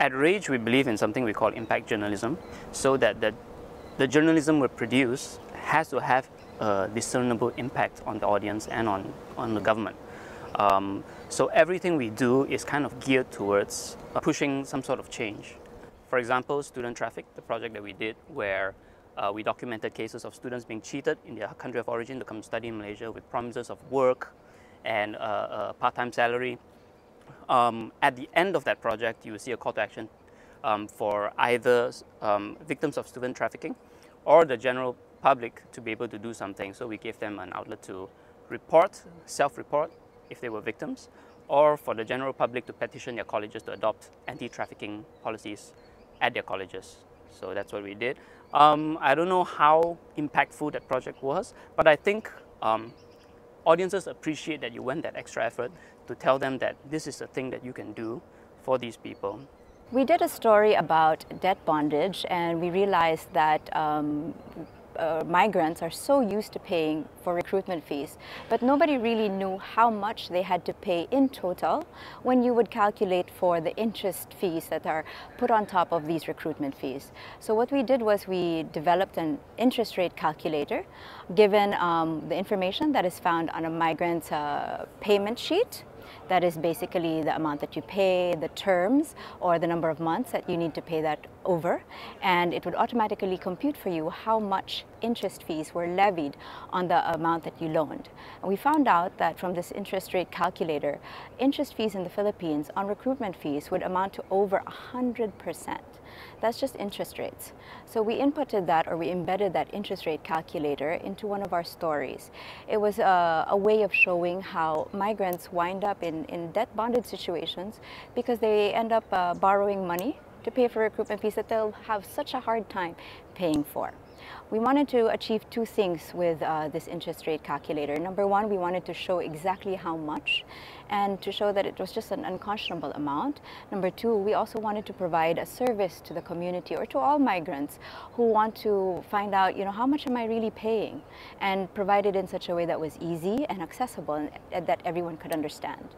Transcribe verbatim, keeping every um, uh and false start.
At RAGE, we believe in something we call impact journalism, so that the, the journalism we produce has to have a discernible impact on the audience and on, on the government. Um, so everything we do is kind of geared towards pushing some sort of change. For example, Student Traffic, the project that we did where uh, we documented cases of students being cheated in their country of origin to come study in Malaysia with promises of work and uh, a part-time salary. Um, at the end of that project, you will see a call to action um, for either um, victims of student trafficking or the general public to be able to do something. So we gave them an outlet to report, self-report if they were victims, or for the general public to petition their colleges to adopt anti-trafficking policies at their colleges. So that's what we did. Um, I don't know how impactful that project was, but I think um, audiences appreciate that you went that extra effort to tell them that this is a thing that you can do for these people. We did a story about debt bondage, and we realized that um, uh, migrants are so used to paying for recruitment fees, but nobody really knew how much they had to pay in total when you would calculate for the interest fees that are put on top of these recruitment fees. So what we did was we developed an interest rate calculator given um, the information that is found on a migrant's uh, payment sheet. That is basically the amount that you pay, the terms, or the number of months that you need to pay that over, and it would automatically compute for you how much interest fees were levied on the amount that you loaned. And we found out that from this interest rate calculator, interest fees in the Philippines on recruitment fees would amount to over one hundred percent. That's just interest rates. So we inputted that, or we embedded that interest rate calculator into one of our stories. It was a, a way of showing how migrants wind up in, in debt bonded situations because they end up uh, borrowing money to pay for recruitment fees that they'll have such a hard time paying for. We wanted to achieve two things with uh, this interest rate calculator. Number one, we wanted to show exactly how much and to show that it was just an unconscionable amount. Number two, we also wanted to provide a service to the community or to all migrants who want to find out, you know, how much am I really paying, and provide it in such a way that was easy and accessible and that everyone could understand.